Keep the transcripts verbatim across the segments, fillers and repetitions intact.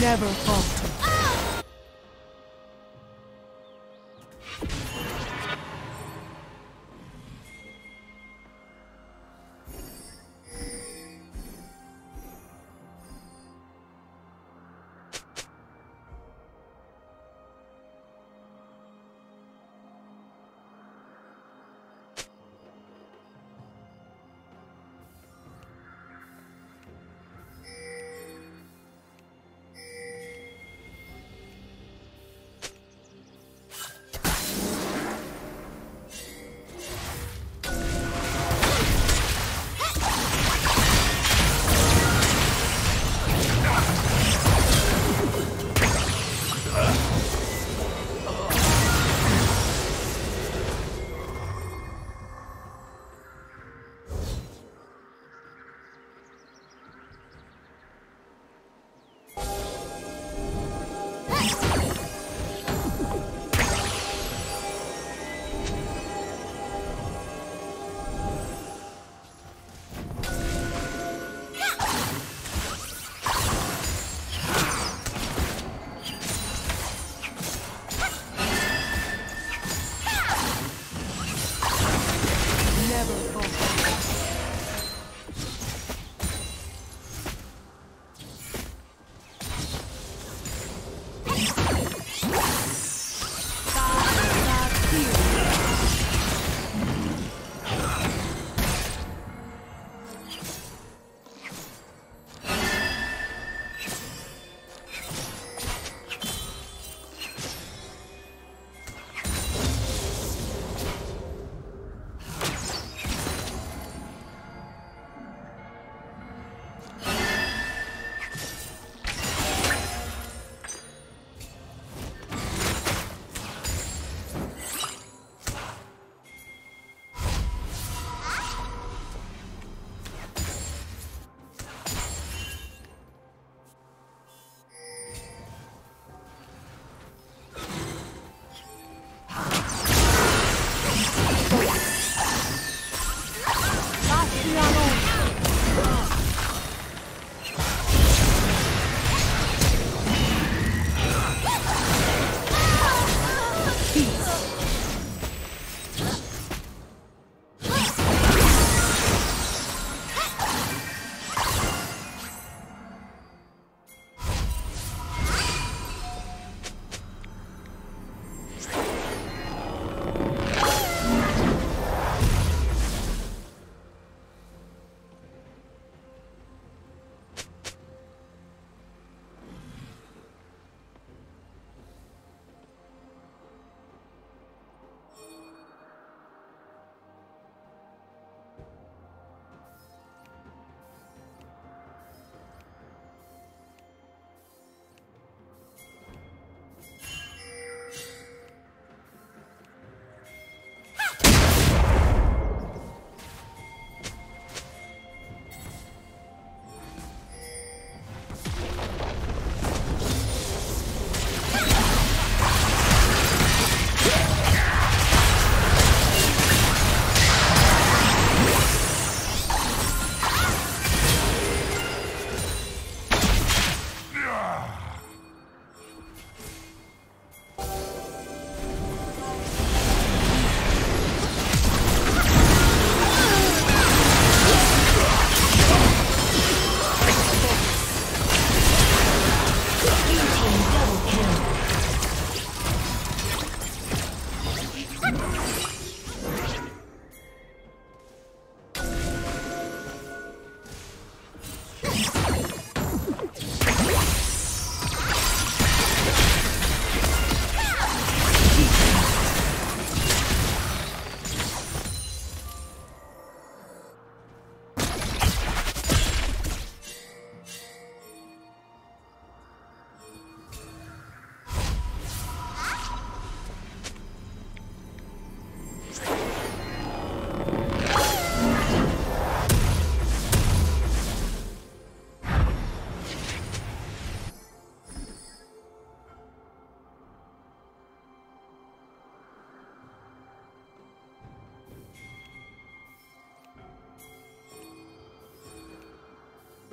Never falter. Ah!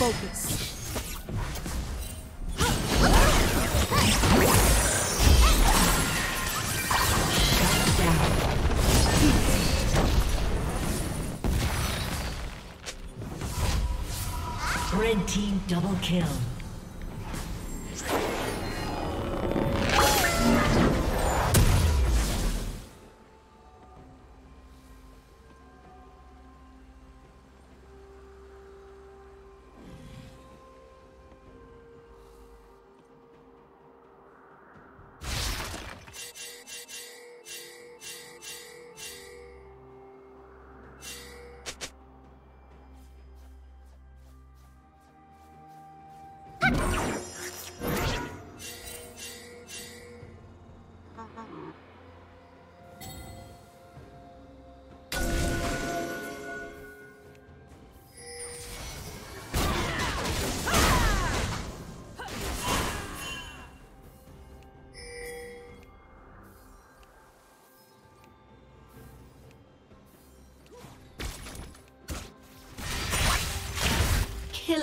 Focus. Red team double kill.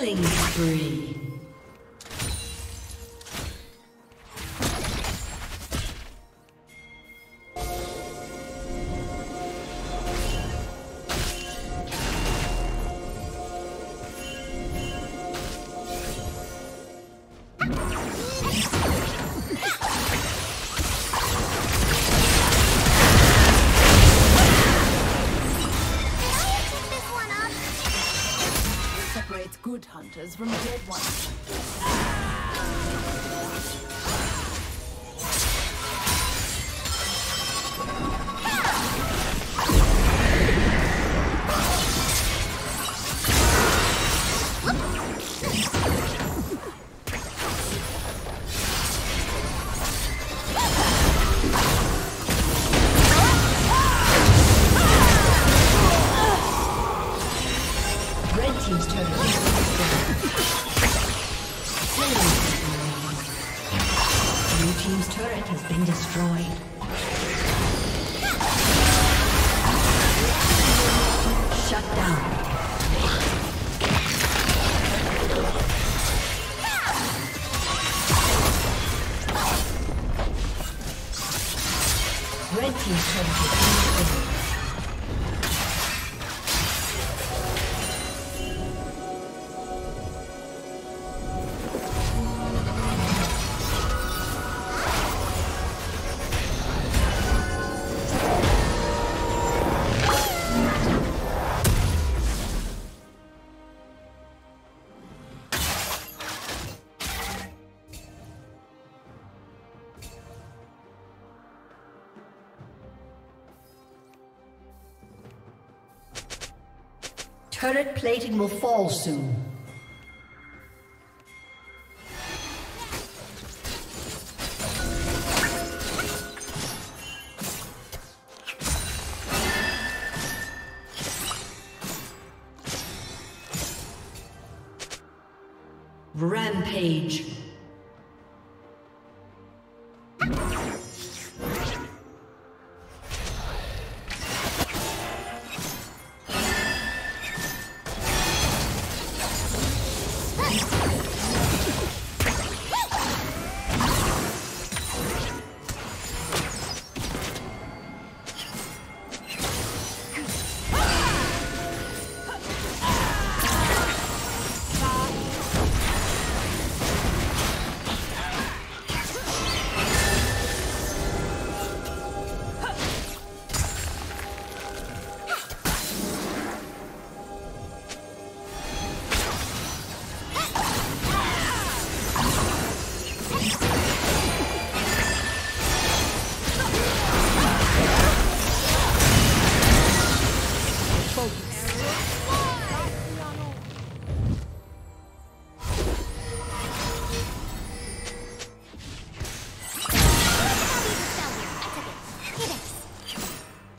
Killing spree. Good hunters from dead ones. Turret plating will fall soon. Rampage.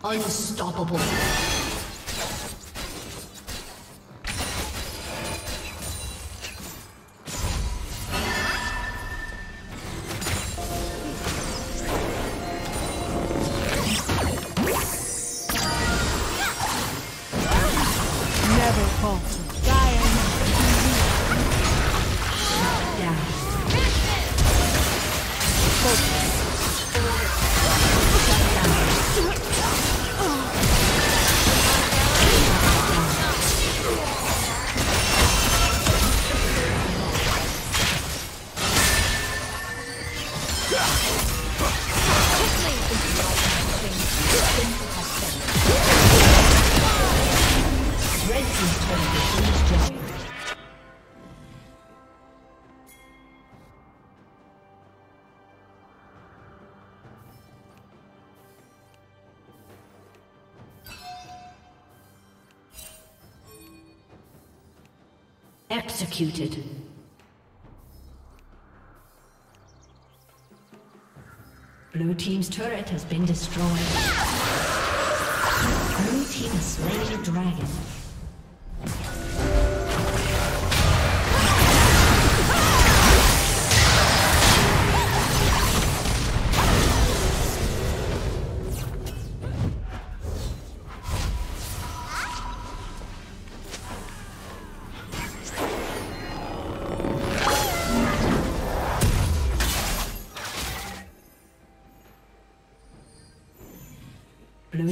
Unstoppable. Executed. Blue team's turret has been destroyed. Blue team has slain a dragon. Blue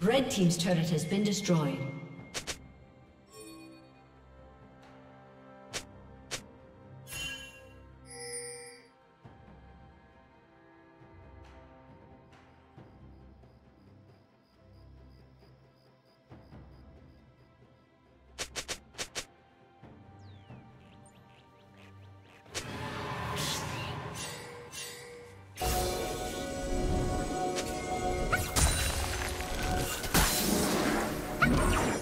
Red team's turret has been destroyed. You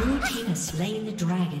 Blue team has slain the dragon.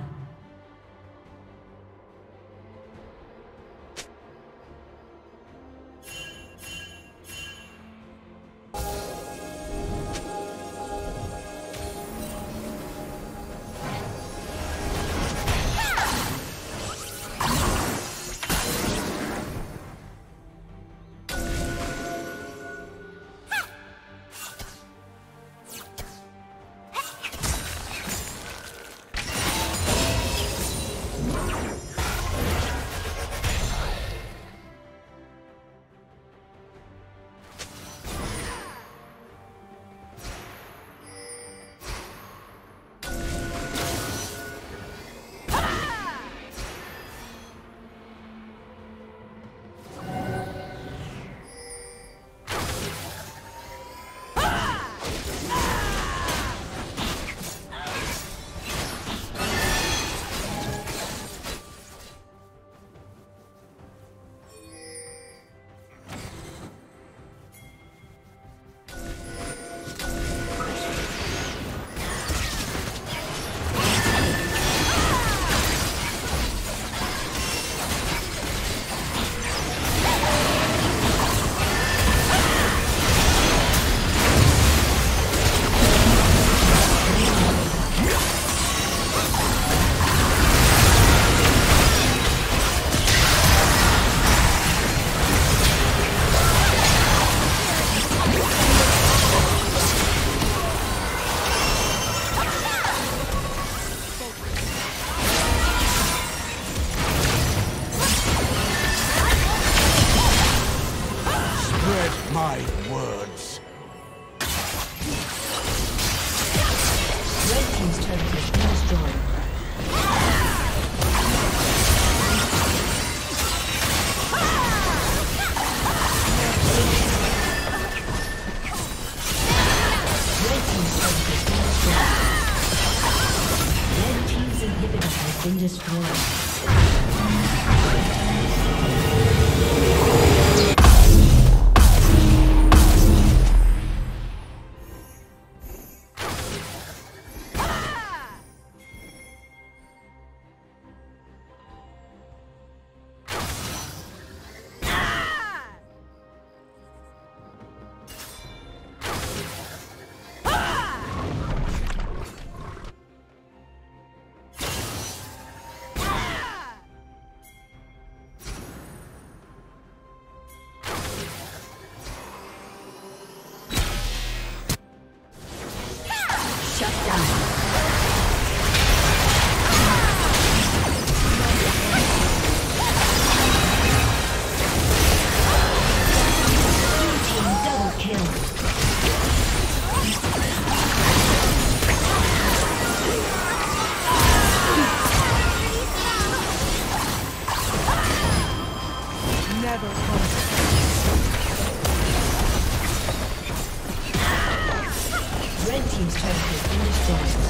death.